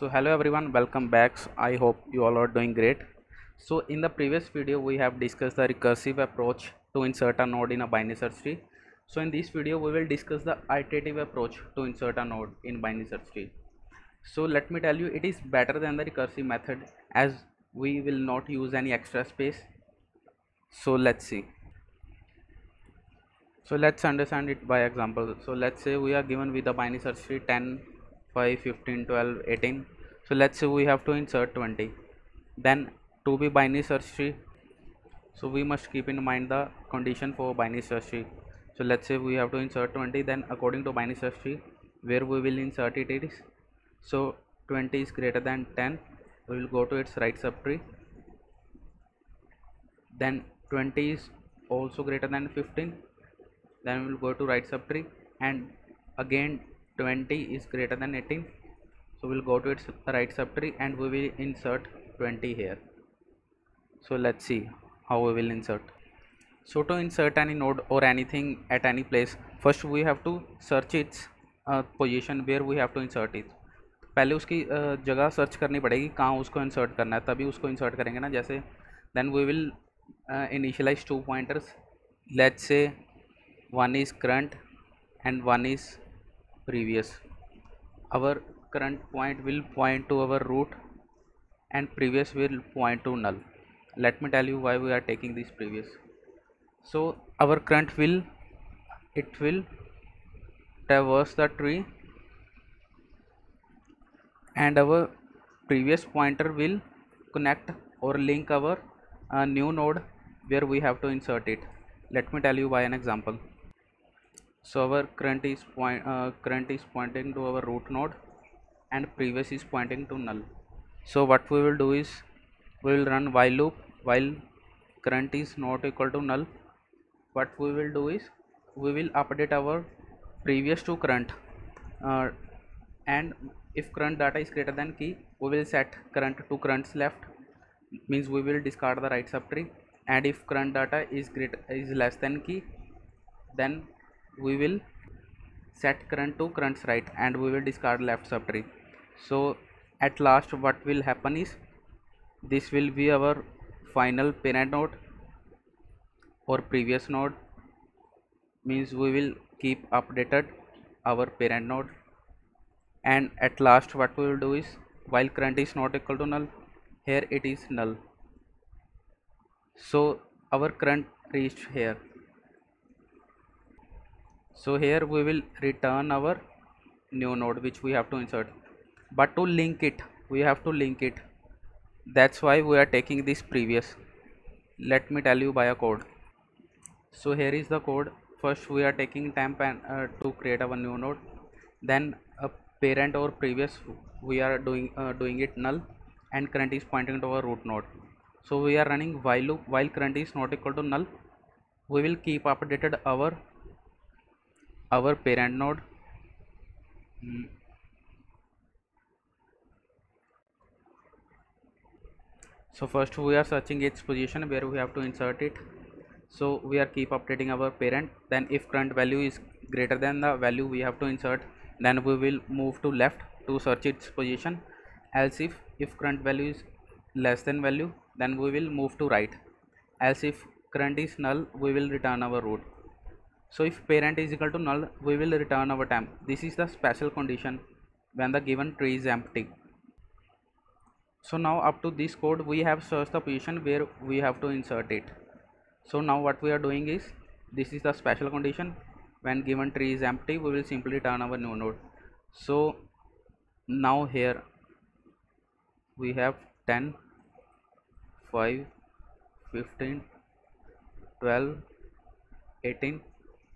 So hello everyone, welcome back. I hope you all are doing great. So in the previous video we have discussed the recursive approach to insert a node in a binary search tree. So in this video we will discuss the iterative approach to insert a node in binary search tree. So let me tell you, it is better than the recursive method as we will not use any extra space. So let's see. So let's understand it by example. So let's say we are given with the binary search tree 10, 5, 15, 12, 18. So let's say we have to insert 20. Then to be binary search tree, so we must keep in mind the condition for binary search tree. So let's say we have to insert 20, then according to binary search tree where we will insert it, it is, so 20 is greater than 10, we will go to its right subtree. Then 20 is also greater than 15, then we will go to right subtree, and again 20 is greater than 18, so we'll go to its right subtree and we will insert 20 here. So let's see how we will insert. So to insert any node or anything at any place, first we have to search its position where we have to insert it. पहले उसकी जगह search करनी पड़ेगी कहाँ उसको insert करना है, तभी उसको इंसर्ट करेंगे ना. जैसे then we will initialize two pointers, let's say one is current and one is previous. Our current point will point to our root and previous will point to null. Let me tell you why we are taking this previous. So our current will traverse the tree and our previous pointer will connect or link our new node where we have to insert it. Let me tell you by an example. So our current is pointing to our root node and previous is pointing to null. So what we will do is we will run while loop while current is not equal to null. What we will do is we will update our previous to current, and if current data is greater than key, we will set current to currents left, means we will discard the right subtree, and if current data is less than key, then we will set current to currents right and we will discard left subtree. So at last what will happen is this will be our final parent node or previous node, means we will keep updated our parent node. And at last what we will do is while current is not equal to null, here it is null, so our current reached here. So here we will return our new node which we have to insert, but to link it we have to link it. That's why we are taking this previous. Let me tell you by a code. So here is the code. First we are taking temp and to create our new node, then a parent or previous we are doing it null, and current is pointing to our root node. So we are running while loop while current is not equal to null. We will keep updated our parent node. So first we are searching its position where we have to insert it. So we are keep updating our parent. Then if current value is greater than the value we have to insert, then we will move to left to search its position. Else if current value is less than value, then we will move to right. Else if current is null, we will return our root. So if parent is equal to null, we will return our temp. This is the special condition when the given tree is empty. So now up to this code we have searched the position where we have to insert it. So now what we are doing is, this is the special condition when given tree is empty, we will simply return our new node. So now here we have 10, 5, 15, 12, 18,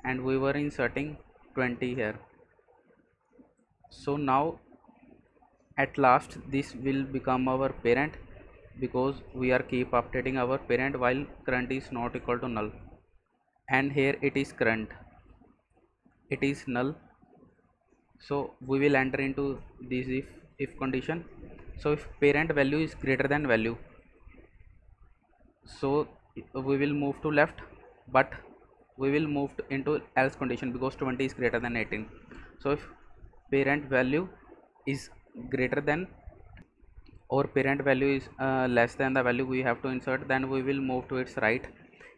and we were inserting 20 here. So now at last this will become our parent, because we are keep updating our parent while current is not equal to null, and here it is current, it is null. So we will enter into this if condition. So if parent value is greater than value, so we will move to left, but we will move into else condition because 20 is greater than 18. So if parent value is greater than or parent value is less than the value we have to insert, then we will move to its right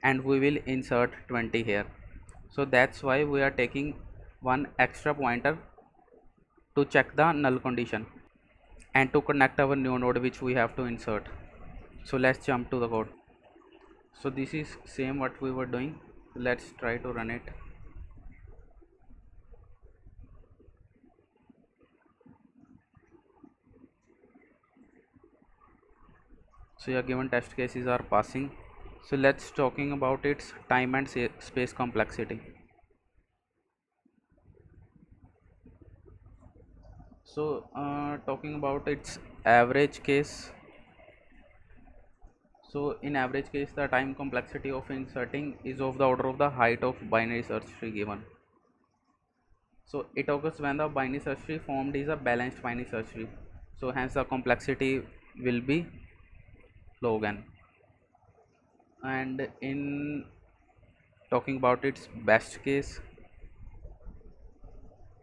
and we will insert 20 here. So that's why we are taking one extra pointer to check the null condition and to connect our new node which we have to insert. So let's jump to the code. So this is same what we were doing. Let's try to run it. So your given test cases are passing. So let's talking about its time and space complexity. So talking about its average case. So in average case, the time complexity of inserting is of the order of the height of binary search tree given. So it occurs when the binary search tree formed is a balanced binary search tree. So hence the complexity will be low again. And in talking about its best case,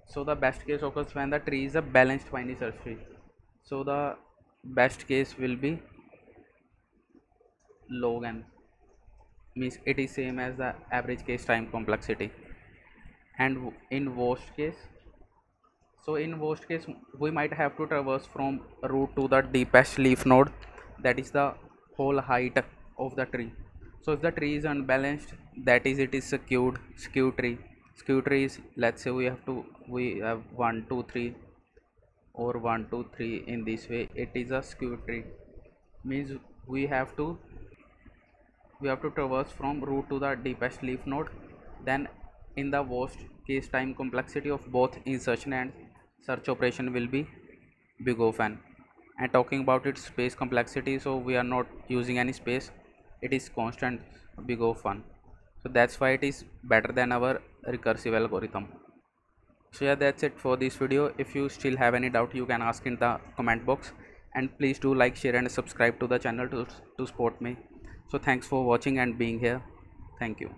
so the best case occurs when the tree is a balanced binary search tree. So the best case will be low again, means it is same as the average case time complexity. And in worst case, so in worst case we might have to traverse from root to the deepest leaf node, that is the whole height of the tree. So if the tree is unbalanced, that is it is a skew tree. Skew trees, let's say we have 1 2 3 or 1 2 3 in this way, it is a skew tree, means we have to traverse from root to the deepest leaf node. Then in the worst case, time complexity of both insertion and search operation will be big O n. And talking about its space complexity, so we are not using any space, it is constant big O n. So that's why it is better than our recursive algorithm. So yeah, that's it for this video. If you still have any doubt, you can ask in the comment box, and please do like, share and subscribe to the channel to support me. So thanks for watching and being here. Thank you.